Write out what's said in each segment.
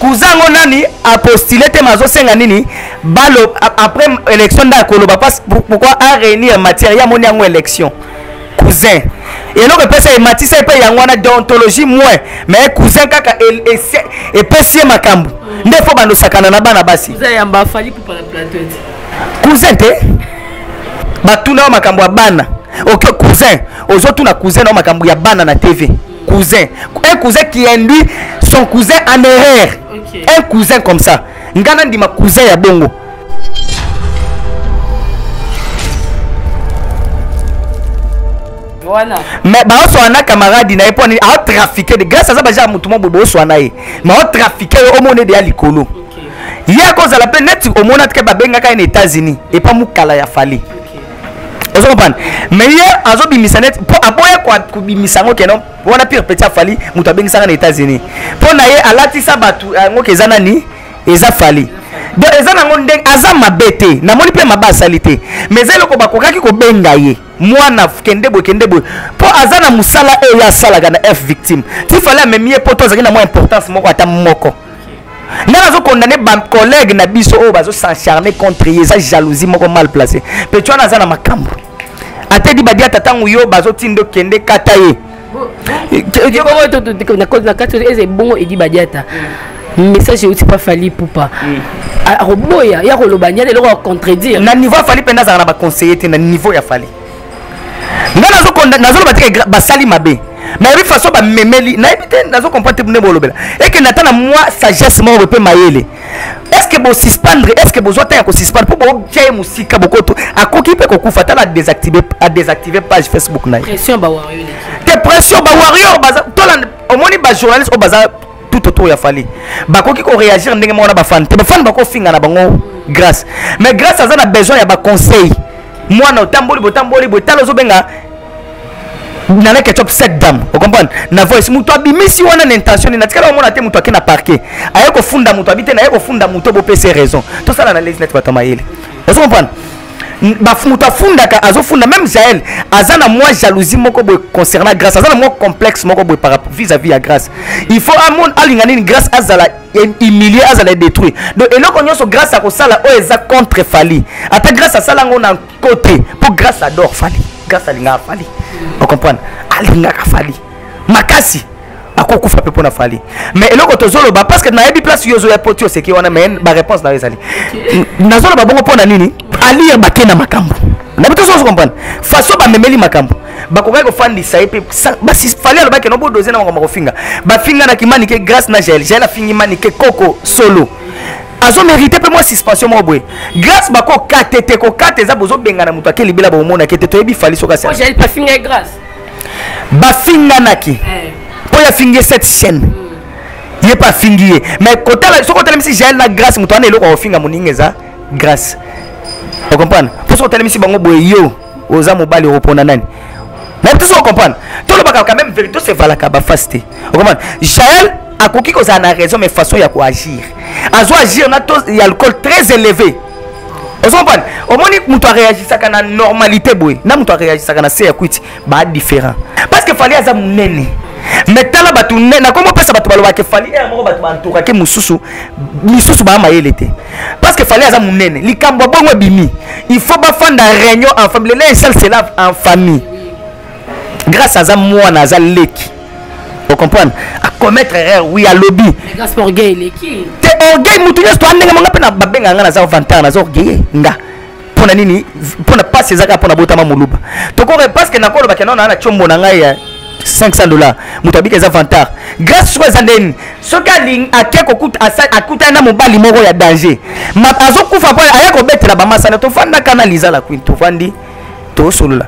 Kouzango nani a postulé Mazo Senganini balo après élection d'Akoloba parce pourquoi a réuni un matériel mon yango élection cousin et alors que ça matisse pas yangwana d'ontologie moins mais cousin kaka et pessier makambu ne faut pas nous sakana na bana basi cousin yamba fali pour parler plateau cousin te batuna makambu bana OK cousin aux autres na cousin na makambu ya bana na TV cousin un cousin qui induit son cousin en erreur. Okay. Un cousin comme ça. Ngana ndi ma cousin ya bongo. Voilà. Mais ba so ana camarade na eponi a trafiqué de grâce à ça ba ja mutumo bobo so ana e. Mais a trafiqué au monde de alikolo. OK. Ya cause la peine net au monde que ba benga ka en États-Unis et pas mukala ya fali. Vous comprenez? Mais hier, azo bimisanet pour aboyer quoi bimisango kenon. On a pire petit fali muta bengisa na États-Unis. Pour naie alati sa batu ngoke ezana ni eza fali. De ezana ngondeng azama bete na moni pe mabasalité. Mais eloko bakokaki ko benga ye. Mwana kendebo kendebo. Pour azana musala e ya sala gana F victime. Tu fallait memie poto zakina mo importance moko ata moko. Nous avons condamné nos collègues qui s'acharnent contre eux, ça jalousie mal placée. Mais tu as dit que tu as dit que mais de façon ba memeli na éviter na zo comprendre ne bolobela et que natana moi sagesse moi repé mayele est-ce que bo suspendre est-ce que bo zo ta ko suspendre pour bo tie musika bokoto akoki pe ko kufa ta la désactiver a désactiver page Facebook na pression ba warrior te pression ba warrior baza to la omoni ba journaliste o baza tout autour ya fali bakoki ko réagir ndenge mona ba fan te ba fan bako finga na bango grâce mais grâce azana besoin ya ba conseil moi na tamboli botalo zo benga nana ketchup cette dame vous comprenez na voice muto abimisi wana intention na tikala mona te muto akena parquet ayeko funda muto abite na ayeko funda muto bo pese raison tout ça na les net batamayele vous comprenez ba muto funda ka azo funda même Jaël azana moi jalousie moko bo concernant grâce azana moi complexe moko bo par vis-à-vis à grâce il faut amon alingani grâce azala humilier azala détruire donc eloko nyoso grâce à ko sala o eza contre fali ata grâce à sala ngona côté pour grâce à dor fali grâce à linga fali vous comprenez alinga fali makasi akokufa pe pona fali mais eloko tozolo ba parce que na yebi place yozo ya potio c'est qui on a mais ba réponse na ezali nazolo ba bongo pona nini ali bakena makambo na bitozo vous comprenez façon ba memeli makambo bakoka ko fandisa epe basi fali alobaki no bodoze na ngoma ko finga ba finga na kimani ke grâce na gel a fini mani ke koko solo azo mérité pe moi suspension mo boy grâce bako katete ko kateza bozo benga na mutu akeli bila bo mona kete toyebi fali soka ça j'ai pas fini grâce ba finga naki pour ya finir cette chaîne il est pas fini mais côté la so côté même si j'ai la grâce mutu anelo ko finga moningeza grâce vous comprenez pour so côté même si bango boy yo oza mobali repona nani mais tu so comprendre tout le baka quand même vérité c'est valaka ba fasté vous comprenez Jaël a coquille qu'on a raison mais façon il y a quoi agir azo agir na taux d'alcool très élevé vous comprenez au moins que muto réagir ça kana normalité boy na muto réagir ça kana c'est quit ba différent parce que fallait aza munene mais tala batu nena comment pesa batu baloba ke fallait e moko batu bantuka ke mususu ba mayele te parce que fallait aza munene likambo bongo bimi il faut ba fanda réunion en famille les gens se lavent en famille grâce à ça moi na za leki vous comprenez à commettre erreur oui à lobby grâce pour orgueil leki te orgueil mutunes to andinga manga pe na babenga nga na za 20 ans na za orgueil nga pona nini pona passe za ka pona botama muluba to ko parce que na ko ba ke na chombo na ngai ya $500 mutabika za 20 ans grâce soit zandeni soka ling akeko kut akuta na mobali moko ya danger ma azo kufa pa ayako betela ba masana to fanda kanaliza la kwinto fandi to solula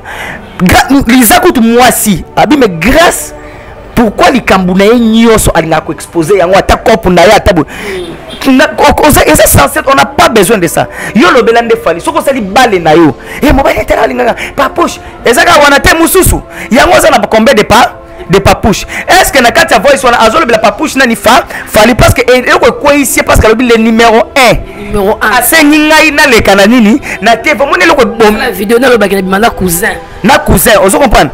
lisa kutu mwasi abime grâce pourquoi les Cambounaïens nyoso alingako exposer yango ata kopo na ya tabo et ça sans on n'a pas besoin de ça yo lo belande fali soko sali balé na yo et mobali tera linga pa poche ezaka wana te mususu yango za na combe de pas de papouche est-ce que na katia voice wana azolo bela papouche nani fa fali parce que eloko ko ici parce que le numéro 1 asenginga ina le kana nini na te vraiment eloko bon la vidéo na lo bakela bimana cousin na cousin ozo comprendre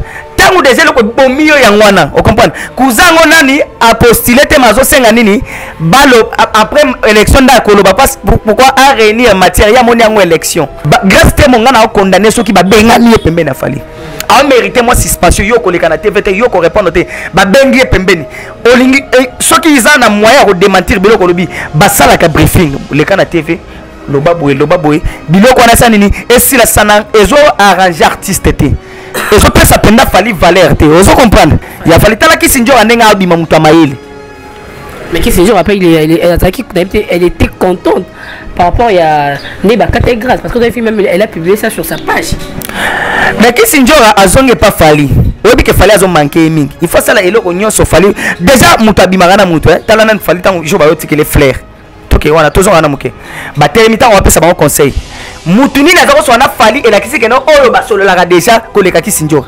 ntango dezelo ko bomio ya ngwana o comprendre kuzango nani apostile te mazo senga nini balo après élection da koloba parce pourquoi a réunir matière ya moni yango élection grâce te monga na condamner soki ba benga lié pembe na fali a mérité moi suspension yo ko le kanaté vete yo ko répondre te ba bengi pembeni olingi soki izana moyen ko démentir biloko lobi basala ka briefing le kanaté TV lobaboué biloko na sanini esila sana ezo arrange artiste te ezo pesa penda fali valeur te ozo comprendre ya fali tala kisinjo anenga abima muto amaeli mais kisinjo après elle était contente par rapport à Neba Grâce parce que dans même elle a publié ça sur sa page mais kisinjo azonge pas fali obi ke fali azo manquer mingi il faut ça la eloko nyonso fali déjà muto abima kana muto tala nan fali tango jo bayo tikele flair toke wana tozo kana muke ba termita on va pesa ba conseil Moutouni n'a pas fallu et la question non oh bah sur le lara déjà collecte qui s'injure.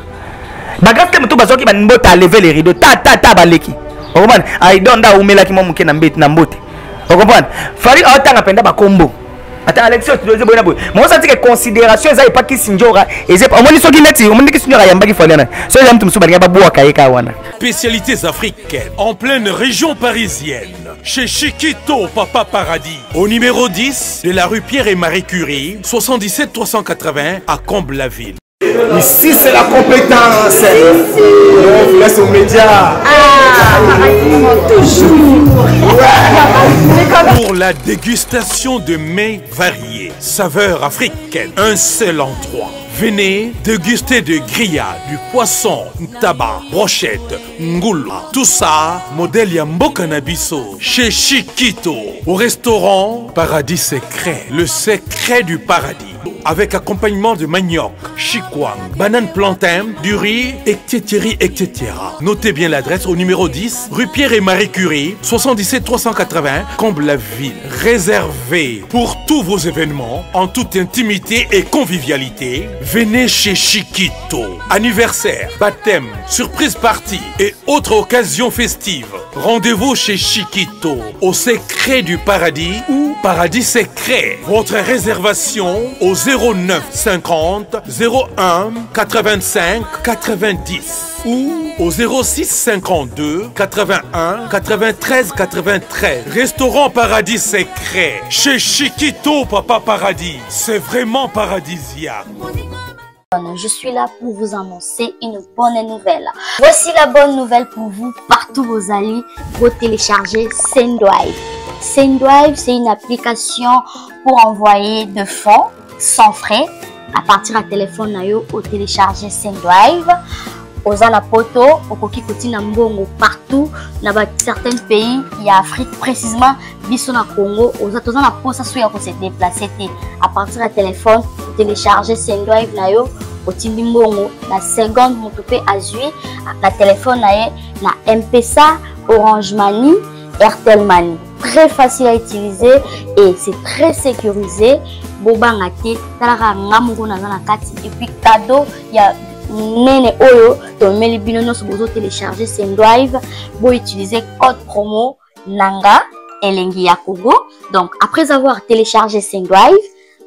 Bagarre que tout baso qui va nous à lever les rideaux ta baleki. On comprend. I don't da umela qui m'a manqué n'embête n'embête. On comprend. Fallu à autant apprendre ba combo. Attends Alexio tu dois dire bonabou. Moi ça dit que considération ça est pas qui s'injure. Et c'est on dit ce qu'il est on dit que s'injure il y a pas qui fallu là. Ça j'aime tout me souvenir ba boa kaika wana. Spécialités africaines en pleine région parisienne. Chez Chiquito Papa Paradis, au numéro 10 de la rue Pierre et Marie Curie, 77 380 à Comble-la-Ville. Ici c'est la compétence. On vous laisse aux médias. Ah, toujours. Ouais. Pour la dégustation de mets variés, saveurs africaines, un seul endroit. Venez déguster de grillades, du poisson, tabac, brochette, ngoula. Tout ça, modèle Yambo Cannabiso, chez Chiquito, au restaurant Paradis Secret, le secret du paradis. Avec accompagnement de manioc, chikwang, banane plantain, du riz, etc. Notez bien l'adresse au numéro 10, rue Pierre et Marie Curie, 77 380, Comble-la-Ville. Réservé pour tous vos événements, en toute intimité et convivialité. Venez chez Chiquito. Anniversaire, baptême, surprise party et autres occasions festives. Rendez-vous chez Chiquito, au secret du paradis ou paradis secret. Votre réservation au 09 50 01 85 90 ou au 06 52 81 93 93. Restaurant Paradis Secret chez Chiquito Papa Paradis. C'est vraiment paradisiaque. Je suis là pour vous annoncer une bonne nouvelle. Voici la bonne nouvelle pour vous, partout vos amis, vous téléchargez Sendwave. Sendwave, c'est une application pour envoyer de fonds sans frais à partir d'un téléphone ou télécharger Sendwave. Aux Alapoto, au Kokikotina Mbongo, partout, dans certains pays, il y a Afrique, précisément, Bissona Congo, aux Alapoto, ça se déplacer à partir d'un téléphone, télécharger Sendwave Nayo, au Timbongo, la seconde, mon topé Azui, la téléphone Nayo, la MPSA, Orange Mani, Airtel Mani. Très facile à utiliser et c'est très sécurisé. Bobangate, Talara Namungo Nazanakati, et puis cadeau, il y a Nene Oyo, Tomeli Binonos Bozo télécharger Sendwave, vous utilisez code promo Nanga Elenga Congo. Donc, après avoir téléchargé Sendwave,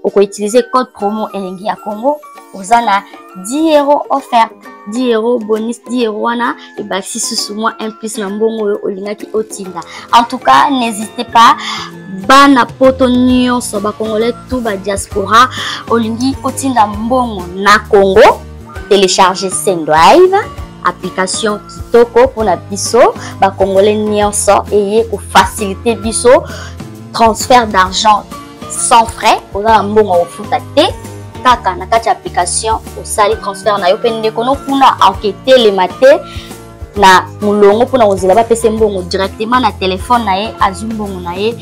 vous pouvez utiliser code promo Elenga Congo. Vous en a 10 euros offerts, 10 euros bonus, 10 euros et bah si sous moi un plus l'ambongo olinaki otinda. En tout cas, n'hésitez pas. Bana poto nyon soba congolais tout ba diaspora olingi otinda mbongo na Congo. Télécharger Sendwave, application Kitoko pour la biso, ba congolais nyonso et pour faciliter biso transfert d'argent sans frais. Pour la mbongo futate, kaka na kati application au sali transfert na open de kono kuna enquêter les matés na mulongo pour na ozila ba pese mbongo directement na téléphone na ye azumbongo na ye.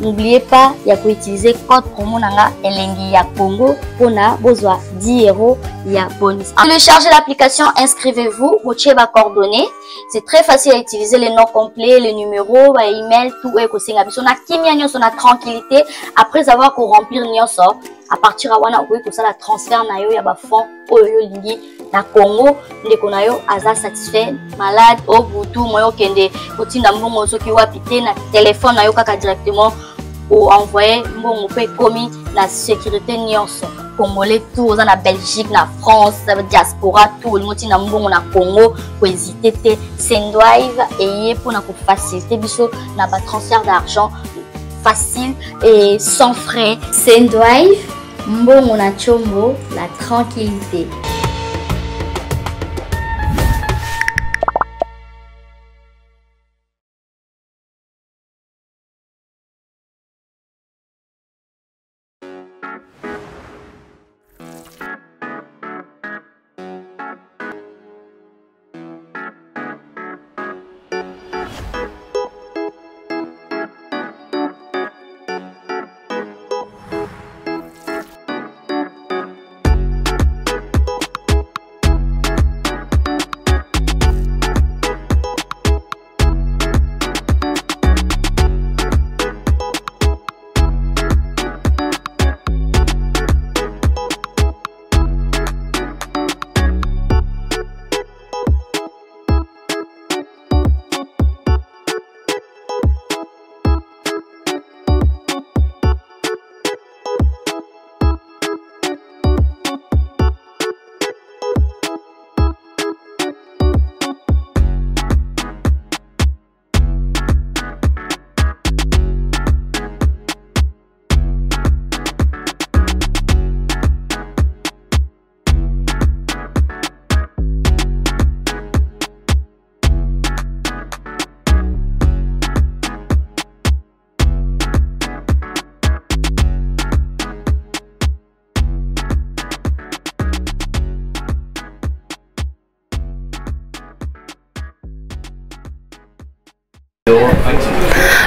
N'oubliez pas, il y a qu'à utiliser code promo Nanga Elenga Congo pour na besoin 10 euros il y a bonus. Téléchargez l'application, inscrivez-vous, vous cherchez vos coordonnées. C'est très facile à utiliser les noms complets, les numéros, les emails, tout est possible. On a Kimianyo, on a tranquillité après avoir qu'on remplir Nyonso. À partir de wana, on peut ça la transfert na yo ya ba fond oyo lingi na Congo ndeko na yo aza satisfait malade au butu moyo kende kotinda mbongo soki wapite na téléphone na yo kaka directement ou envoyer mbongo pe komi la sécurité nyonso. Congolais, tout, on a Belgique, la France, diaspora, tout, le monde qui a Congo, pour hésiter, Sendwave, et pour faciliter, n'a pas transfert d'argent facile et sans frais. Sendwave, on a Chombo, la tranquillité.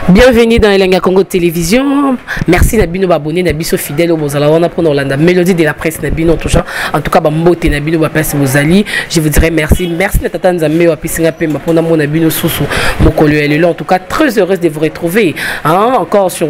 Bienvenue dans Elenga Congo Télévision. Merci Nabino abonné, Nabiso fidèle au Bozala. On apprend la mélodie de la presse Nabino touchant. En tout cas, Bambo te Nabino va passer aux alliés. Je vous dirais merci. Merci Natata Nzamé wa Pissinga Pemba pour mon Nabino Soussou. Mon collègue en tout cas très heureuse de vous retrouver. Encore sur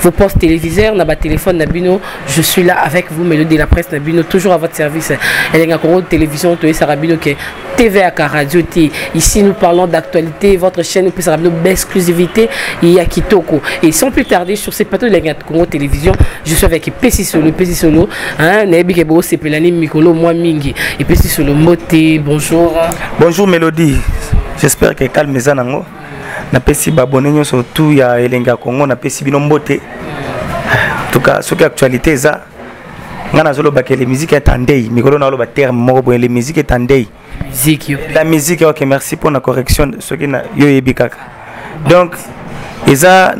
vos postes téléviseurs, Naba téléphone Nabino. Je suis là avec vous mélodie de la presse Nabino toujours à votre service. Elenga Congo Télévision, Toé Sarabino qui TVA Radio T. Ici nous parlons d'actualité, votre chaîne peut Sarabino d'exclusivité. À Kitoko. Et sans plus tarder sur ces plateaux de la Congo Télévision, je suis avec Pessi Solo, c'est Pelani Mikolo, moi Mingi. Et Pessi Solo Moté, bonjour. Bonjour Mélodie, j'espère que calme mes anango. Na Pessi Babonenyo surtout, il y a Elenga Congo, na Pessi Binomboté. En tout cas, ce qui est actualité, ça, les musiques est en deuil. Mikolo n'a pas de terme, les musiques est en deuil. La musique, ok, merci pour la correction. Ce qui est donc, et ça,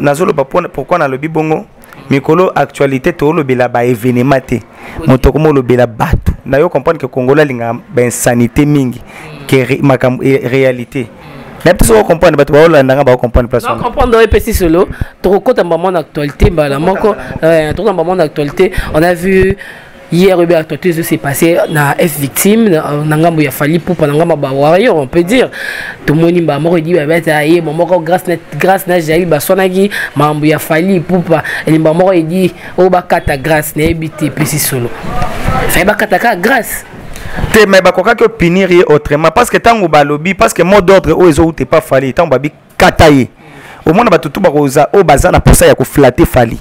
pourquoi on a le bibongo? Mikolo, actualité, tout le bela ba événement te. Motokomo le bela batu. Na yo comprendre que Congo la linga ben sanité mingi, que réalité. Même si on comprend, mais tu vas l'entendre, comprendre pas ça. Comprendre les petits solos. Trop court en moment d'actualité, bah la manque. Trop en moment d'actualité, on a vu. Hier, il s'est passé na F victime, il a fallu pour on peut dire. Tout le monde m'a dit, grâce à Jaïl, il a fallu pour il dit, oh, grâce, solo. Grâce. Mais il punir autrement parce que tant que lobby, parce que mot d'ordre, il pas fallu, tant que kataye. Au moins, tout le pour ça, il a flatté fallu.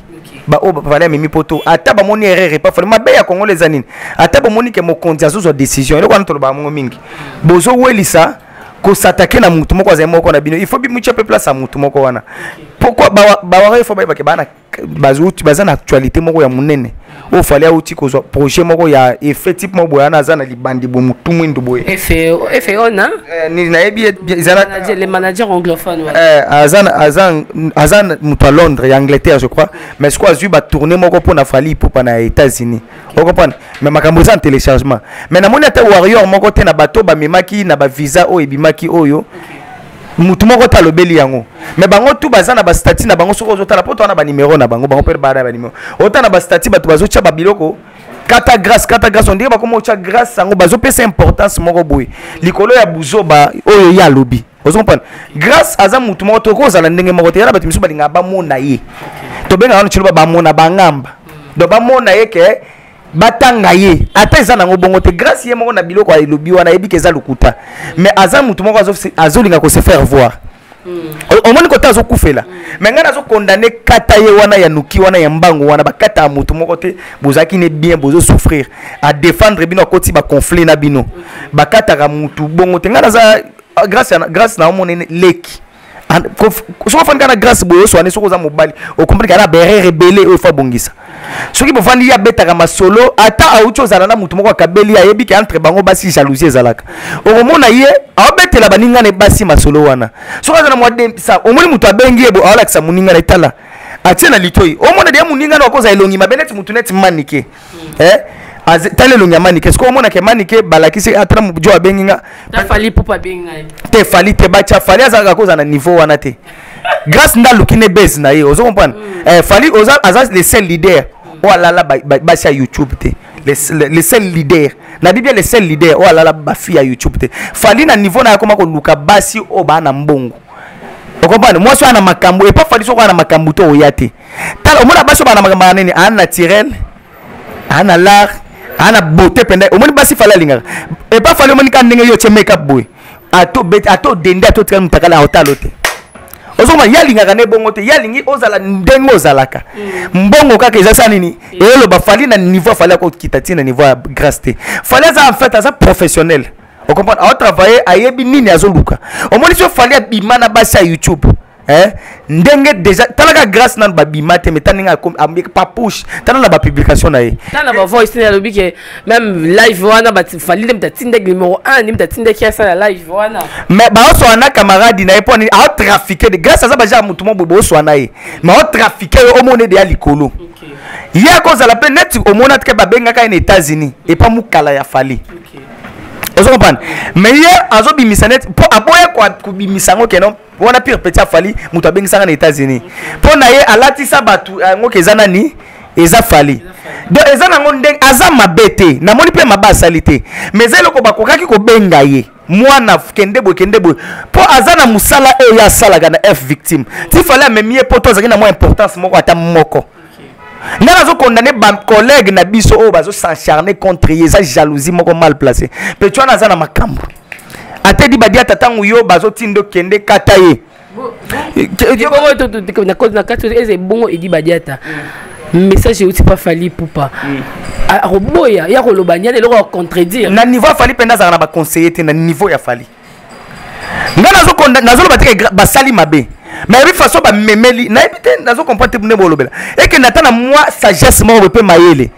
Bah oh voilà mais mi poto ataba moni erreur pas fallu ma beya Congo les anines ataba moni que mo kondia zo décision eloko na toloba mo mingi bozo welisa ko s'attaquer na mutu moko azemo ko na bino il faut bi mucha peuple sa mutu moko wana pourquoi ba wa il faut ba ke bana bazuti bazana actualité moko ya munene o fallait outi ko zo projet moko ya effet type mo boya na zana libandi bo mutu mwindo boye effet on na ni na ebi les managers anglophones azan mutu à Londres et Angleterre je crois mais ce quoi zu ba tourner moko pour na fali pour pa na États-Unis on comprend mais makambo za téléchargement mais na moni ata warrior moko te na bato ba memaki na ba visa o ebimaki oyo mutu moko ta lobeli yango mais bango tout bazana ba statut na bango soko zotala poto na ba numéro na bango bango per ba na ba numéro otana ba statut ba bazo cha ba biloko kata grâce on dit ba komo cha grâce sango bazo pesa importance moko boye likolo ya buzo ba oyo ya lobby ozompan grâce aza mutu moko to ko zala ndenge moko te ya ba timiso ba linga ba mona ye to benga ono chilo ba mona ba ngamba do ba mona ye ke batanga ye ata eza nango bongo te grâce ye moko na biloko ya lobby wana ebi ke za lokuta mais aza mutu moko azo linga ko se faire voir au moins côté azo koufela menga nazo condamné kataye wana ya nuki wana ya mbango wana bakata mutu mokote bozaki ne bien bozo souffrir à défendre bino côté ba conflit na bino bakata ka mutu bongo tenga naza grâce na omone leki so fanga na grâce boyo so ane so koza mobali o comprendre kana bere rebelle o fa bongisa soki bo fandi ya beta ka masolo ata aucho zala na mutu moko kabeli ayebi ke entre bango basi jalousie zalaka o mona ye a betela baninga ne basi masolo wana so kaza na mwade sa o moni mutu abengi ebo ala kisa muninga na itala atie na litoi o mona de muninga na koza elongi mabenet mutu net manike tale longi manike so ko mona ke manike balakisi atra mujo abenginga ta fali popa benga te fali te bacha fali azaka koza na niveau wana te grâce ndalu kine base na ye ozo comprendre fali oza azas les seuls leaders oh là là ba sur YouTube te les seuls leaders na bibia les seuls leaders oh là là ba fi ya YouTube te fali na niveau na koma ko luka basi o ba na mbongo vous comprenez moi so na makambo et pas fali so ko na makambo to oyate tala o mona baso ba na makambo nene an naturel an alar ana beauté pendant au moins basi fala linga et pas fallait mon kan ndenge yo che make up boy ato bet ato dende ato tram takala hotalote ozoma ya linga kané bongo te ya lingi ozala ndengo zalaka mbongo kaka ezasa nini et le ba fali na niveau fala ko kitatina niveau grâce te fala ça en fait ça professionnel on comprend a travailler ayebi nini azoluka au moins so fali abima na basi ya YouTube ndenge déjà talaka grâce nan babimate mais taninga pas push tanana ba publication na ye tanana ba voice na lobi que même live wana ba fali dem ta tindek numéro 1 dem ta tindek ya sa live wana mais ba oso ana camarade na eponi a trafiquer de grâce ça ba ja mutu mo bo oso na ye mais a trafiquer au monde de ya likolo ya cause la peine net au monde que ba benga ka en États-Unis et pas mukala ya fali ozo comprendre mais hier azo bimisanet pour aboya ko bimisango kenon on a pire petit fali muta bengisa na États-Unis pour na ye alatisa batu ngoke zana ni eza fali do ezana ngonde azama bete na moni pe mabasalite mais eloko bakokaki ko benga ye mwana kende boy pour azana musala e ya sala gana f victime ti fali amemie poto zakina mo importance moko ata moko na nazo condamné ba collègue na biso o bazo s'acharner contre ye ça jalousie moko mal placé pe tu ana zana makambo ate di badia tatangu yo bazo tindo kende kataye message outi pas fali poupa a roboya ya kolobanya le ko contredire na niveau fali penda za na ba conseiller te na niveau ya fali ngana zo konda nazo ba te ba sali mabe mais bi façon ba memeli na ebite nazo comprendre ne bolobela et que natana moi sagesse mo pe mayele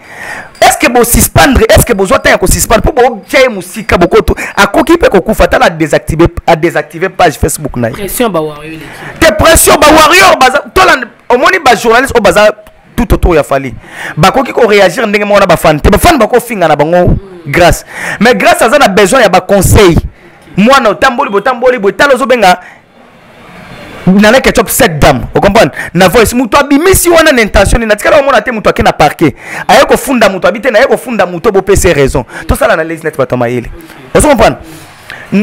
est-ce que vous suspendre est-ce que vous attendez qu'on suspende pour vous tirer musika bokoto à quoi qui peut qu'on fatal à désactiver page Facebook naïe pression ba warrior te pression ba warrior baza tolan au moins ba journaliste au baza tout autour ya fali ba quoi qui qu'on réagir ndenge mona ba fan te ba fan ba ko finga na bango grâce mais grâce à ça na besoin ya ba conseil moi na tamboli talo zo benga nana ke top set dame vous comprenez na voice muto abimi si wana na intention na tikala mona te muto akena parquet ayeko funda muto abite na ayeko funda muto bo pese raison tout ça l'analyse net ba tomayele vous comprenez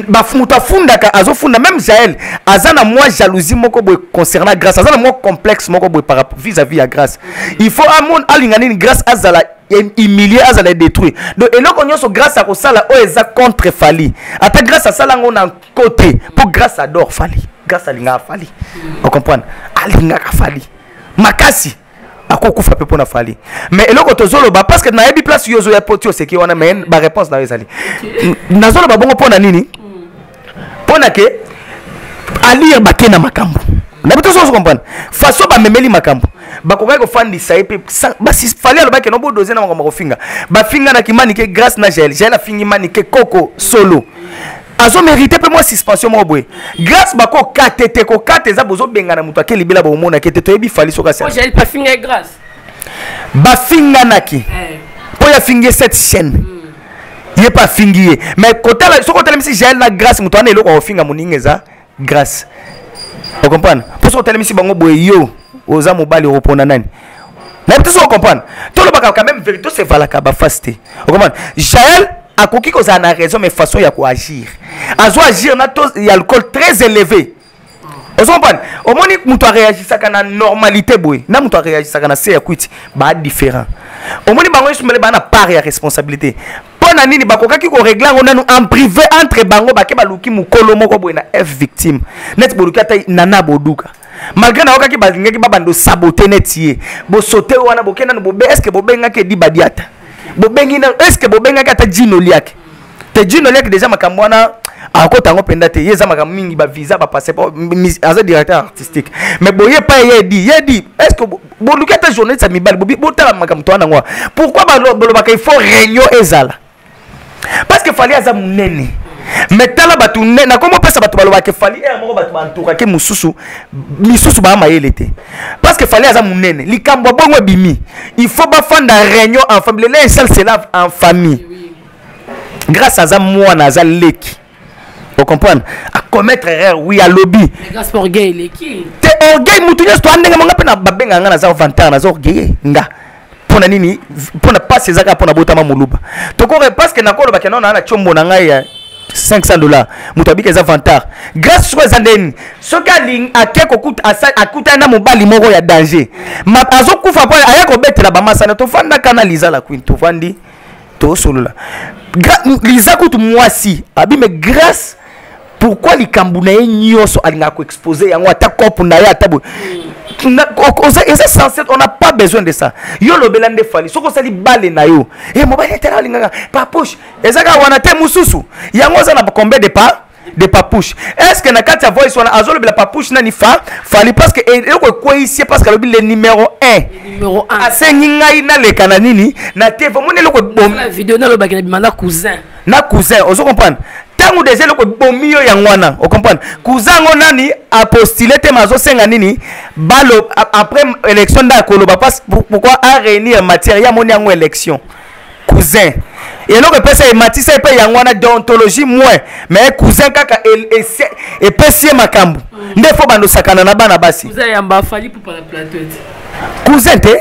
ba muto funda ka azo funda même Jael azana moi jalousie moko boy concernant grâce azana moi complexe moko boy par rapport vis-à-vis à grâce il faut amon alingani grâce azala humilier azala détruire donc eloko nyoso grâce à ko sala o eza contre fali ata grâce à sala ngona côté pour grâce à dor fali grâce à linga fali on comprend alinga fali makasi akokufa pepo na fali mais eloko tozolo ba parce que na yebi place yozo ya potio c'est qui on a mais ba réponse na ezali na zolo ba bongo pona nini pona ke alire bakena makambo na bitozo on comprend façon ba memeli makambo bakoka ko fandi saipe basi fali aloba ke no bo doser na makambo ko finga ba finga na kimani ke grâce na gel a fingi mani ke koko solo azo mérité pe moi suspension mo boy grâce bako katete ko kateza bozo benga na mutu akeli bila bo mona kete toyebi fali soka ça j'ai pas fini grâce ba finga naki pour ya fingi cette chaîne il est pas fingi mais côté la soko tele si j'ai la grâce mutu ana eloko ofinga moningeza grâce vous comprenez pour soko tele si bango boy yo oza mobali repona nani mais tu soko comprendre tout le baka quand même vérité c'est valaka ba fasté vous comprenez Jaël a quoi qu'on a raison mais façon il y a quoi agir azo agir na taux d'alcool très élevé on comprend au moins que muto réagir ça kana normalité boy na muto réagir ça kana c'est écoute ba différent au moins bango je me le ba na part ya responsabilité pour nani bakoka ki ko régler on a en privé entre bango bake baluki mukolo moko boyna f victime net boluka tay nana boduka malgré na oka ki bazinga ki babando saboter netie bo sauter wana bokena no bobe est-ce que bobenga ke di badiata bobengi na est-ce que bobenga ka ta jino liak te jino liak déjà makambwana akota ngo penda te yeza makamingi ba visa ba passeport aza directeur artistique mais boye pa yedi est-ce que boluka ta journée ça mi bal bobi botala makamtwa na ngwa pourquoi ba lo baka il faut réunion ezala parce que fallait aza munene mais tala batu na komo pesa batu baloba ke fallait e moko batu bantuka ke mususu ba mayelete parce que fallait aza munene likambo bongo bimi il faut ba fanda réunion en famille les seuls se lave en famille grâce à za mwana za leki vous comprenez à commettre erreur oui à lobby grâce pour orgueil leki te orgueil mutunya sto andenge manga pe na babenga nga na za 20 ans na za orgueil nga pona nini pona passe ezaka pona botama muluba to ko parce que na ko lobaka na chombo na ngai ya $500 mutabika za 20 ans grâce kwa zandeni sokaling akeko kuta asa akuta na mobali moko ya danger ma azokufa pa ayako betela ba masana to fanda kanaliza la queen to fandi to solula liza kutu mwasi abime grâce. Pourquoi les Cambodgiens n'y sont pas exposés? On attaque pour n'aille à tabou. On n'a pas besoin de ça. Yo le belan de fali. Soko sali balé na yo. Et mon balé terra linga. Papouche. Ezaka wana te mususu. Yangoza na combe de pa de papouche. Est-ce que na katia voice wana azolo bela papouche na ni fa fali parce que eloko ko ici parce que le bile numéro 1. Numéro 1. Asenginga ina le kananini na te vraiment eloko bom. La vidéo na lo bakina bimana cousin. Na cousin, ozo comprendre. Tangu dese loko bomio ya ngwana, o comprendre. Kuzango nani apostile te mazo senga nini balo après élection da koloba parce pourquoi a réunir matière ya moni yango élection. Cousin. Et loko pesa e matisa pe ya ngwana d'ontologie moins, mais cousin kaka et pesie makambo. Ndefo bando sakana na bana basi. Cousin ya mbafali pour la plateau. Cousin te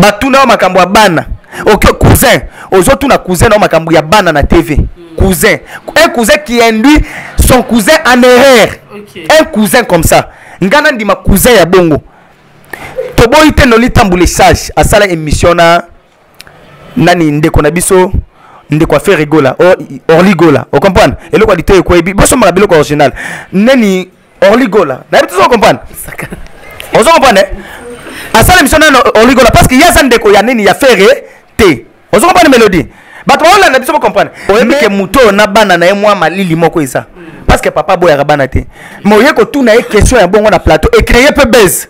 batuna makambo bana. OK cousin, ozotu na cousin na makambo ya bana na TV. Cousin, un cousin qui induit son cousin en erreur. Okay. Un cousin comme ça. Ngana ndima cousin ya bongo. Tobo ite no litambule sage asala émission na nani ndeko na biso ndeko affaire rigola orligola. O comprendre? Elo qualité e koyebi boso mala biloko original. Nani orligola. Na biso comprendre? Ozo comprendre? Asala émission na orligola parce que yasa ndeko ya nini ya ferre te. Ozo comprendre mélodie? Bato wala na biso comprendre. Oyebi ke muto na bana na ye mwa malili moko isa. Parce que papa boya bana te. Mais oyeko tuna e question ya bongo na plateau et créer peu baise.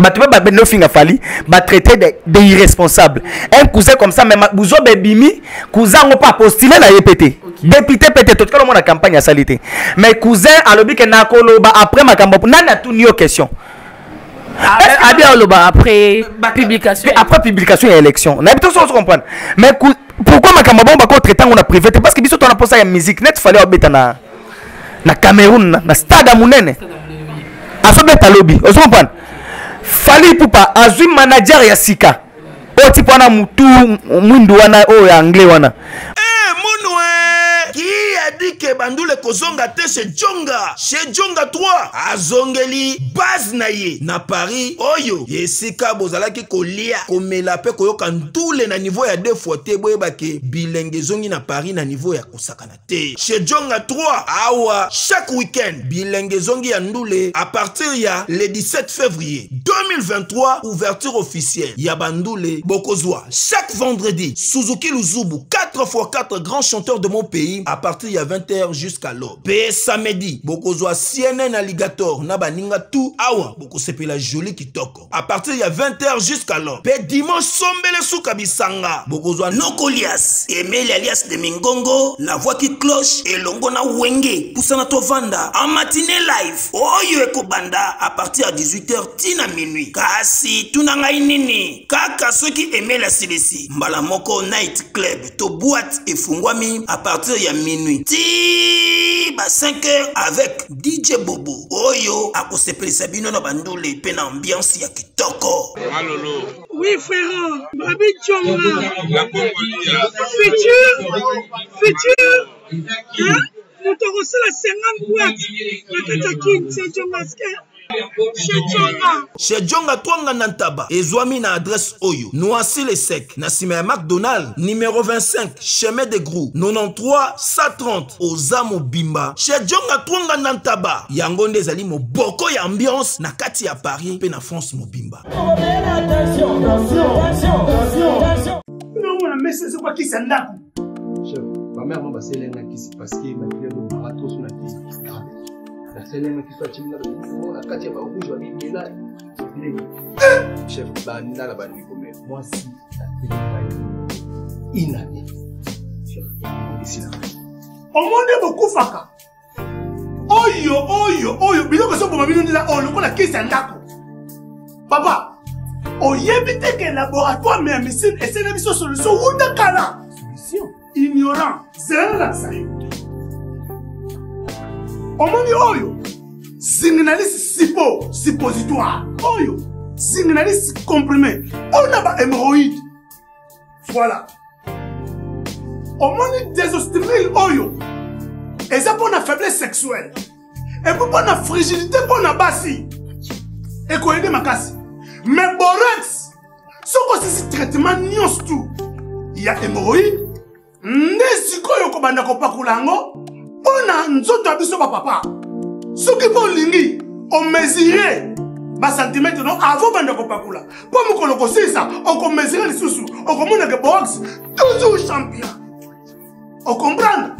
Bato ba beno finga fali, ba traiter de irresponsable. Un cousin comme ça même buzo bebimi, cousin ngo pas postuler na yepete. Député pété tout kala mona campagne ya salité. Mais cousin alobi ke na koloba après makambo nana tuni yo question. Après publication et élection. Mais pourquoi ma caméra bomba contre tant on a privé? Parce que biso on a posé la musique net fallait obéta na Cameroun na stade munene. Asobeta lobby, on comprend. Fallait pour pas azui manager ya sika. O tipo na mutu mundu wana o ya anglais wana. Dit que bandoule kozonga te chez Djonga 3 azongeli base naye na Paris oyo yesika bozala ki kolia komela pe koyoka ndule na niveau ya 2 fois te boyeba ke bilenge zongi na Paris na niveau ya kosakana te chez Djonga 3 awa chaque week-end bilenge zongi ya ndule à partir ya le 17 février 2023 ouverture officielle ya bandoule bokozwa chaque vendredi Suzuki Luzubu 4x4 grands chanteurs de mon pays à partir ya 20h jusqu'à l'aube. Pe samedi, bokozwa CNN alligator na baninga tout awa bokosepela joli kitoko. À partir ya 20h jusqu'à l'aube. Pe dimanche sombele souka bisanga bokozwa Nokolias, Emeli alias de Mingongo, la voix qui cloche et longo na wenge poussana to vanda en matinée live. Oyo ekobanda à partir à 18h tina minuit. Kasi tunanga inini kaka ceux qui aimaient la silesi. Mbala moko night club to boîte et fungwami à partir ya minuit. Ti ba 5h avec DJ Bobo. Oyo akosepeli sabino na bandole pe na ambiance ya kitoko. Malolo. Oui frérot, Babi Djonga. La Congolia. Futur. Hein? Nous te reçons la 50 boîtes. La Katakin, c'est Djonga. Chez Djonga Twanga Nantaba. Ezwami na adresse Oyo. Noisy les Secs. Nassime McDonald. Numéro 25. Chemin de Grou. 93 130. Oza Mobimba. Chez Djonga Twanga Nantaba. Yango Ndezali Moboko ya ambiance. Nakati ya Paris. Pe na France Mobimba. Attention, attention, attention, attention. Non, on a mis ce quoi qui s'en là. Chef, ma mère m'a passé l'un qui s'est passé. Ma fille a marathon sur la fille. C'est les mecs qui sont à Timina, la Katia va rouge, va bien là. Chef, Banina la banni comme moi, si la téléphone est inanée. Chef, ici là. Au monde est beaucoup faka. Oyo, oyo, oyo, bien que ce soit pour ma vie, on est là, on le connaît qui s'en d'accord. Papa, on y évite qu'un laboratoire met un missile et c'est une mission solution. Où t'as qu'à là? Solution. Ignorant, c'est là, ça y est. Omoni oyo, signaliste sipo, suppositoire. Oyo, signaliste comprimé. On a pas hémorroïde. Voilà. Omoni désostril oyo. Et ça pour la faiblesse sexuelle. Et pour la fragilité pour la bassi. Et qu'on aide ma casse. Mais borex, ce que c'est traitement nions tout. Il y a hémorroïde. N'est-ce qu'on a pas coulango? On a un autre avis sur papa. Ce qui vaut l'ingui, on mesurait bas centimètres avant de faire papa. Pour me colocoser ça, on mesurait les sous-sous, on commande les box, toujours champion. On comprend.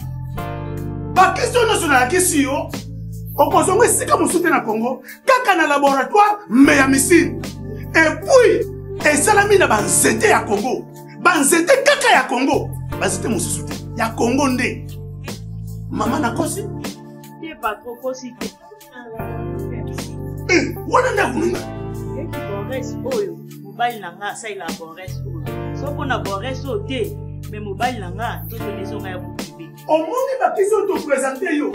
Pas question nationale, la question, on consomme si comme on soutient le Congo, quand on a un laboratoire, mais à missile. Et puis, et salami n'a pas zété à Congo. Ban zété kaka à Congo. Ban zété mon soutien. Il y a Congo ndé. Maman a cossi? Il n'est pas trop cossi. Eh, voilà la bourrée. Et qui boresse, oyo, mobile nanga, ça il a boresse, oyo. Sauf qu'on a boresse au thé, mais mobile nanga, tout le maison a bouclé. Au monde, il va qu'ils ont tout présenté, yo.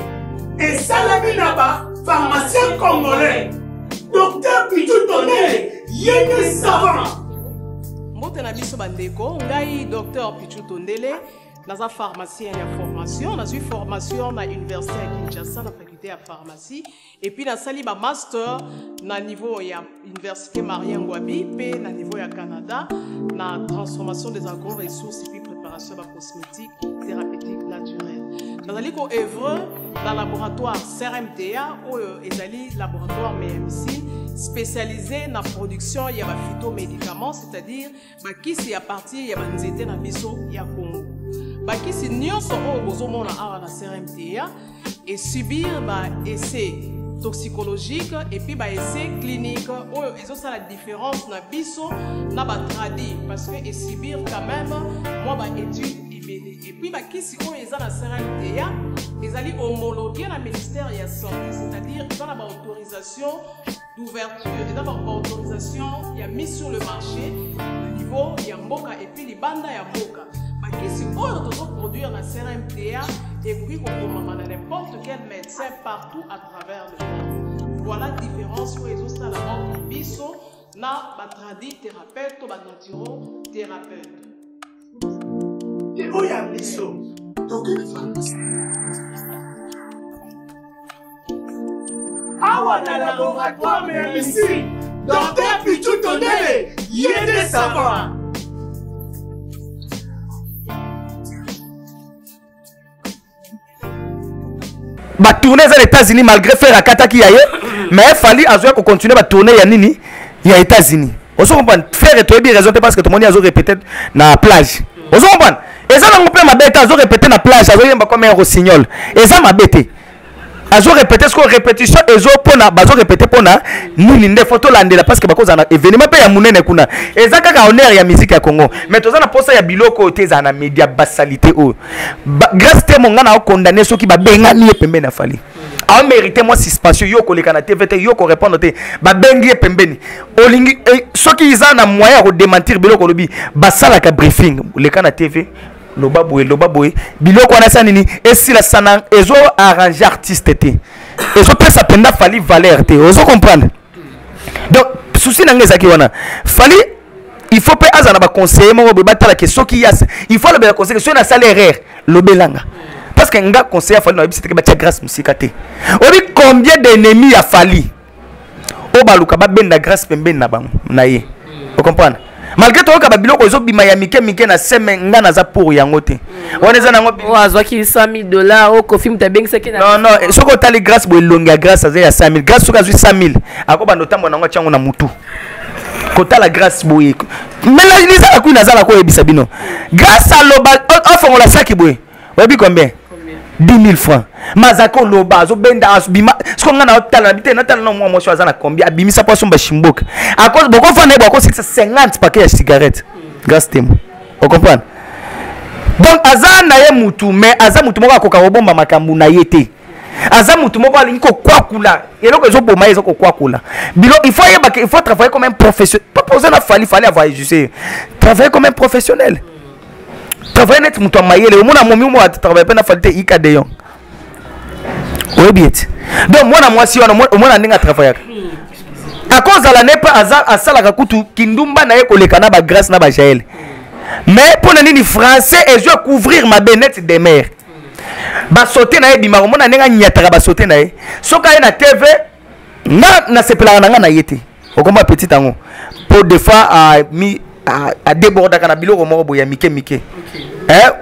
Et Salami Naba, pharmacien congolais, docteur Pitou Tonné, yéné savant. Motenabi Sobandeko, on a eu docteur Pitou Tonné. Dans la pharmacie, il y a formation. Dans une formation à l'université à Kinshasa, dans la faculté de pharmacie. Et puis, dans le master, dans le niveau de l'université Marien Ngouabi, puis dans le niveau du Canada, dans la transformation des agro-ressources et puis préparation de la cosmétique, thérapeutique, naturelle. Dans le œuvre, dans le laboratoire CRMTA, ou le laboratoire MMC, spécialisé dans la production de phytomédicaments, c'est-à-dire, qui s'y appartient, il y a des dans le Congo. Baki si nyonso o bozomona awa na CRMTA et subir ba essai toxicologique et puis ba essai clinique o ezo ça la différence na biso na ba tradi parce que et subir quand même moi ba étude et puis baki si o eza na CRMTA ezali homologué na ministère ya santé c'est-à-dire dans la autorisation d'ouverture et dans la autorisation ya mise sur le marché au niveau ya mboka et puis libanda ya mboka. Si on doit produire la CRMTA et puis qu'on commande n'importe quel médecin partout à travers le monde. Voilà la différence pour les autres à la mort de Bissot, na batradi thérapeute ou batnaturo thérapeute. Et où y a Bissot? Donc il faut. Awa na laboratoire mais ici, docteur Pichou Tonele, yéné savant. Bah tourner aux États-Unis malgré faire la kata qui aille, mais il fallait qu'on continue à tourner à Nini, aux États-Unis. On se comprend, faire et toi bien raison parce que tout le monde a répété dans la plage. On se comprend, et ça, on peut m'abêter, on répété dans la plage, on a comme un rossignol. Et ça, m'abêté. Azo répéter ce qu'on répétition et zo pona bazo répéter pona nini nde photo landela parce que bako za na événement pe ya munene kuna ezaka ka honneur ya musique ya Congo mais toza na posa ya biloko te za na media basalite o grâce te monga na condamner soki ba bengani e pembeni afali a mérité moi suspension yo ko lekana TVT yo ko répondre te ba bengi e pembeni olingi soki iza na moyen ya ko démentir biloko lobi basala ka briefing lekana TV Lobaboé, biloko wana sa nini esila sana ezo arranger artiste te ezo pesa penda fali valeur te ozo comprendre donc souci na ngeza ki wana fali il faut pe azana ba conseiller mo ba tala ke soki yas il faut le bela conseiller so na salaire rare lobelanga parce que nga conseiller fali na bisite ke ba tia grâce musika te obi combien d'ennemis a fali obaluka ba benda grâce pembe na bango na ye vous comprenez malgré tout ka biloko zo bima ya mike mike na semenga na za pour yango te oneza nango oazwa ki $100,000 o kofi muta bengisa ke na non non soko tali grâce bo longa grâce za ya 100,000 grâce soka zui 100,000 akoba notambo nango chango na mutu kota la grâce boye mais la lisa la ku na za la ko ebisa bino grâce à l'obal offre la saki boye webi combien 10,000 francs. Mazako loba zo benda asbima. Soko ngana otala bité na tala na mwa mocho azana combien abimisa poso mbashimboka. Akose boko fane boko 50 paquets ya cigarette. Grâce temo. Vous comprenez? Donc azana ye mutu mais azamutu moko akokabomba makambu na yete. Azamutu moko alinko kwakula. Eloko zo boma ezo kwakula. Bilo il faut travailler comme un professionnel. Pas poser na fallait avoir juste. Travailler comme un professionnel. Travailler net mutu amayele au mona momi mo travailler pas na falté ikadeyon. Oui bien. Donc moi si on a ninga travailler. À cause de la nepa azar asala kakutu kindumba na ye kolekana ba grâce na ba jael. Mais pour nani français et je vais couvrir ma benette des mers. Ba sauter na ye bimaro mona ninga nyatara ba sauter na ye. Soka ye na TV na sepela na nga na yete. Okomba petit ango. Pour des fois a mi à déborder à biloko moko boya mike mike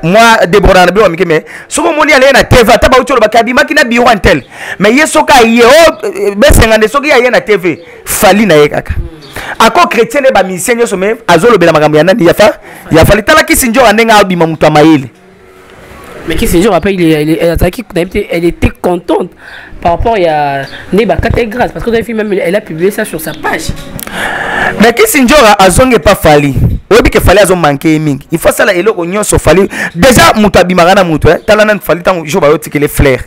moi déborder à biloko mike mais soko moni aller na TV taba utolo bakadi makina biro antel mais yesoka ye o besengande soki ya na TV fali na yekaka ako chrétien ba misien yo somé azolo bela makambo ya nani ya fali tala kisinjo anenga abima mutu amaile mais kisinjo après elle était contente par rapport à Neba Grâce parce que elle a publié ça sur sa page. Mais Kisinjo a zonge pas fallu. Oui, que fallait à manquer mingi. Il faut ça là et le oignon so fallu. Déjà mutabi marana mutu talanan fallu tant joba yotike les flair.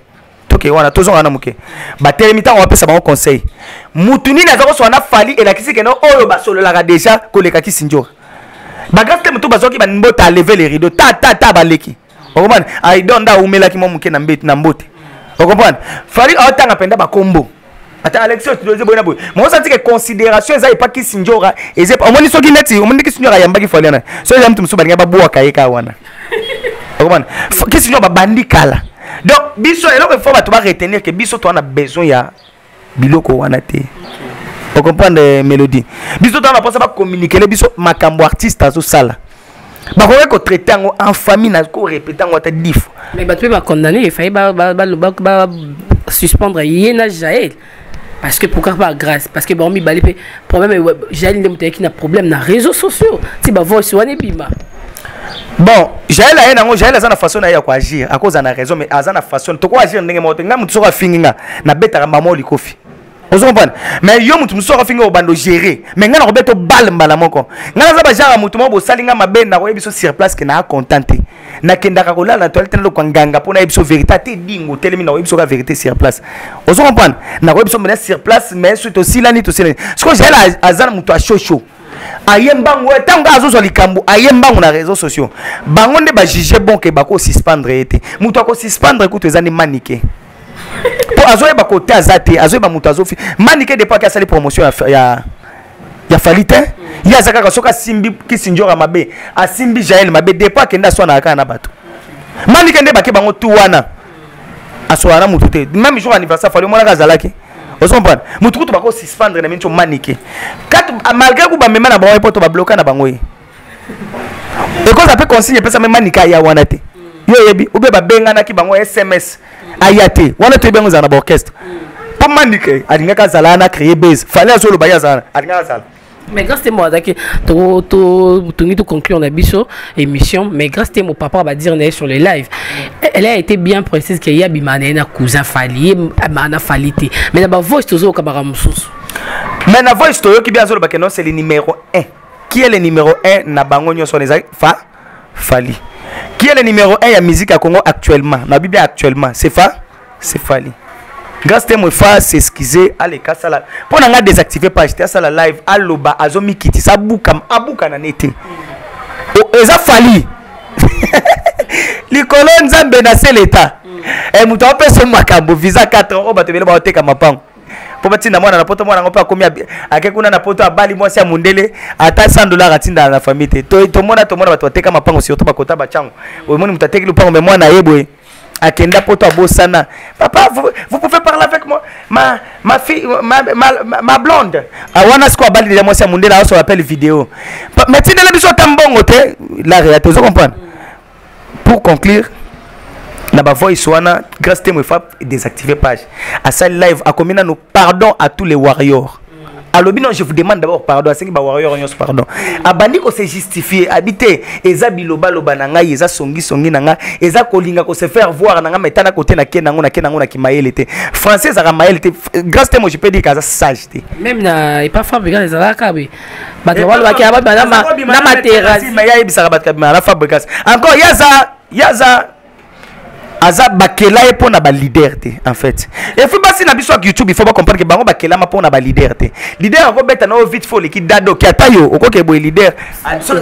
Toké wana tozonga na muke. Ba termita on appelle ça ba conseil. Mutuni na zako so na fallu et la kisike no oyo ba solo la déjà koleka Kisinjo. Ba grâce mutu bazoki ba mbota lever les rideaux ta ta ta baleki. On comprend ai donda umela ki momuke na mbeti na mbote. Vous comprenez? Fallait autant apprendre à combo. Attends, Alexis, tu dois dire bon abou. Moi, ça dit que considération, ça n'est pas qui s'injora. Et c'est pas moi, qui net, on m'a dit que s'injora yamba qui fallait. So j'aime tout me souvenir babou à Kaeka wana. Vous comprenez? Qui s'injora bandi kala. Donc, biso, et là, il faut pas retenir que biso, toi, on a besoin ya biloko wana te. Vous comprenez, Mélodie? Biso, toi, on a pensé pas communiquer. Les biso, ma cambo artiste à ce sala. Bah on traité en famille n'a qu'au répétant on t'a dit mais bah tu vas condamner il fallait suspendre Yéna Jaël parce que pourquoi pas grâce parce que bon mi balipé problème Jaël ne montait qui n'a problème na réseaux sociaux si bah voice one et bima bon Jaël a un Jaël a une façon à agir à cause de la raison mais à la façon tu quoi agir n'engue moi t'engue moi tu seras fini là na bête à maman likofi. Vous comprenez? Mais yo mutu musoro fingo bando gérer. Mais ngana robeto bal mbala moko. Ngana zaba jara mutu mo bo salinga mabenda ko ebiso sur place ke na contenté. Na kenda ka kolala na toilette lo kwanganga pona ebiso vérité te dingo telemi na ebiso ka vérité sur place. Vous comprenez? Na ko ebiso mena sur place mais surtout aussi lani to sene. Ce que j'ai là azana mutu a chocho. Ayembango tanga azozo likambo ayembango na réseaux sociaux. Bango nde ba juger bon ke bako suspendre été. Mutu ako suspendre ko tezani maniquer. Pour azoé ba côté azate azoé ba mutu azofi manike de pas ka sali promotion ya falite ya zakaka soka simbi kisinjora mabe asimbi jael mabe de pas kenda so na kana bato manike nde ba ke bango tu wana aswara mutu te même jour anniversaire fallait mona ka zalaki osompa mutu kutu ba ko suspendre na minto manike kat malgré ku ba mema na ba poto ba bloquer na bango et cause après consigne pesa même manika ya wana te yo yebi ube ba benga na ki bango sms ayate wana te bengo za na orchestre pas manike alinga ka zala na créer base fallait solo ba ya zala alinga zala mais grâce temo azaki to conclure na biso émission mais grâce temo papa va dire na sur les live elle a été bien précise que ya bimane na cousin fali mana falite mais na ba voice tozo ka ba mususu mais na voice to yo ki bien solo ba kenon c'est le numéro 1 qui est le numéro 1 na bango nyo so les fa fali. Qui est le numéro 1 à musique à Congo actuellement? La Bible actuellement, c'est fa, c'est Fali. Grâce à moi, fa, c'est esquisé. Allez, casse la. Pour n'en désactiver pas, j'étais à la live. Alloba, azomi kiti, ça boukam, aboukan en été. Oh, et ça Fali. Les colonnes ont menacé l'État. Et mouton, on peut se macambo, visa 4 ans, on va te mettre à ma pan. Pour mettre la main à la porte, moi, on peut combien à quelqu'un à la porte à Bali, moi, c'est à Mundele, à ta $100 à Tinda à la famille. Tout le monde à ton monde à toi, t'es comme un pan aussi, au top à Kota Bachang. Au monde, tu as le pan, mais moi, naïboué. Akenda poto abosana. Papa, vous pouvez parler avec moi. Ma fille, ma blonde. Awana siko abali déjà moi c'est Mundela on s'appelle vidéo. Mais tu n'as pas tambongo té la réalité, vous comprenez? Pour conclure, na ba voice wana grâce témoin fap désactiver page. À ça live à combien nous pardon à tous les warriors. Alors, je vous demande d'abord pardon. C'est que les warriors ont pardon. Abandi ko se justifier, habiter, eza biloba loba nanga, eza songi songi nanga, eza kolinga ko se faire voir nanga metana côté na kenango na kenango na kimael était. Français ça mael était. Grâce témoin je peux dire que ça sageté. Même na et pas fabriquer les alakabi. Batewalo bakaba na materas. Mais ya ebisa batkabi na fabrication. Encore yaza Aza bakela epo na ba liberté en fait. Et faut pas si na biso ak YouTube, il faut pas comprendre que bango bakela ma po na ba liberté. Leader ko beta na vite folle ki dado ki atayo okoke boy leader.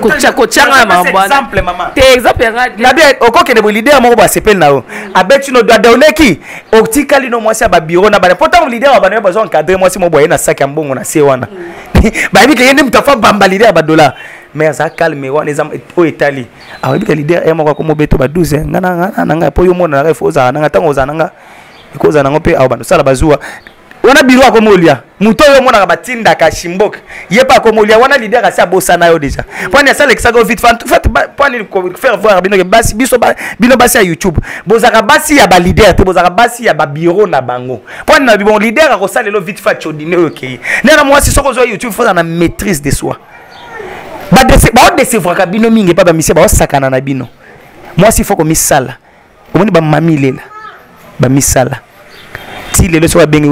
Ko chako changa mamba. Exemple maman. Te exemple la bien okoke de boy leader mo ba sepel na o. Abet tu no doit donner ki optically no mwasi ba bureau na ba. Pourtant leader ba na ba zo encadrer mwasi mo boy na sac ambongo na se wana. Ba bi ke yende mtafa bamba leader ba dola. Mais ça calme, on les au Italie. Alors, le leader est mort comme au béto, 12 ans. Nanga, pour le monde, on a refusé. On a tant aux ananga. Cause on a payé à Obano, ça la bazoua. On a bureau comme Olia. Mouto, on a rabatine d'Akashimbok. Il n'y a pas comme Olia. On a leader assez à Bossanayo déjà. Point à ça, l'exago vite. Faites faire voir Binobassi à YouTube. Bozarabassi à Balider, Bozarabassi à Babiro Nabango. Point à bon leader à Rossal et le vite fait au dîner. Ok. Néanmoins, moi, si son réseau YouTube, il faut la maîtrise de soi. Moi, s'il faut que je sois là, je suis mamie. Je suis là. Si les gens sont bien, mais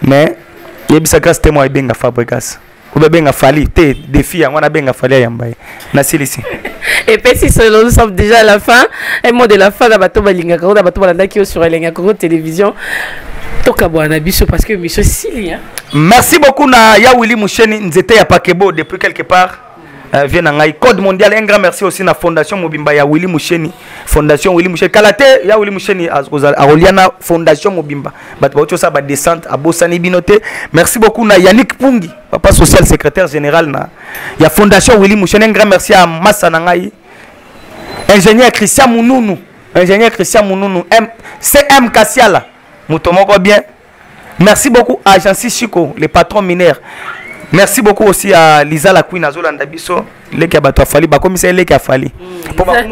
il y a des grâce témoins bien à Fabrikas. Bien à Fali, des filles, on a bien à Fali à Yambaye. Et puis, si nous sommes déjà à la fin, un mot de la fin, sur Elenga Congo Télévision. Parce que monsieur Silien. Merci beaucoup na ya Willy Moucheni nzete ya Pakebo depuis quelque part. Vient ngai code mondial un grand merci aussi na fondation Mobimba ya Willy Moucheni. Fondation Willy Moucheni Kalate ya Willy Moucheni a Oliana fondation Mobimba. Bat bato ça ba descente a Bosani Binoté. Merci beaucoup na Yannick Pungi, papa social secrétaire général na ya fondation Willy Moucheni. Un grand merci à Massa ngai. Ingénieur Christian Mununu. Ingénieur Christian Mununu CM Kassiala. Moutomoko bien. Merci beaucoup à Jansi Chico, les patrons mineurs. Merci beaucoup aussi à Lisa la Queen Azola Ndabiso, les qui a battu à Fali, bah comme c'est les qui a Fali.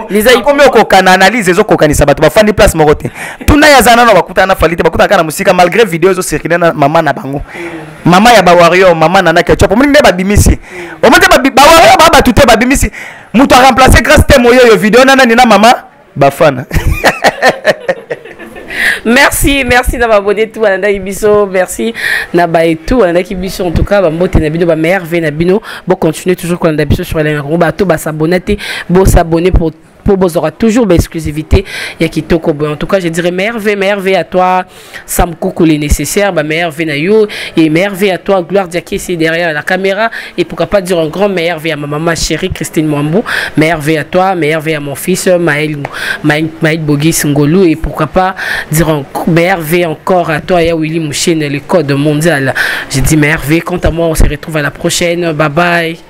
Lisa, comme on coca analyse les autres coca ni sabat, bah Fali place moroté. Tout na yazana na bakuta na Fali, te bakuta kana musika malgré vidéos au circuler na maman na bango. Maman ya ba warrior, maman na na ketchup. Pour moi ne ba bimisi. Au moins ba warrior ba ba tout ba bimisi. Mouto remplacer grâce témoyo yo vidéo na na ni na maman ba fan. Merci d'avoir abonné tout à Ibiso. Merci Naba et tout à Ibiso. En tout cas, Bamote Nabino, Bamerve Nabino. Bon, continuez toujours qu'on a Ibiso sur Elenga Congo. Bato, bas s'abonner, bon s'abonner pour vous aura toujours l'exclusivité. Yakitoko. En tout cas, je dirais merveille à toi. Sam Koukou les nécessaires. Merveille na yo. Et merveille à toi. Gloire Diaki ici derrière la caméra. Et pourquoi pas dire un grand merveille à ma maman chérie Christine Mwambou. Merveille à toi. Merveille à mon fils Maël Bogis Ngolou. Et pourquoi pas dire un merveille encore à toi. Ya Willy Moucheni, le code mondial. Je dis merveille. Quant à moi, on se retrouve à la prochaine. Bye bye.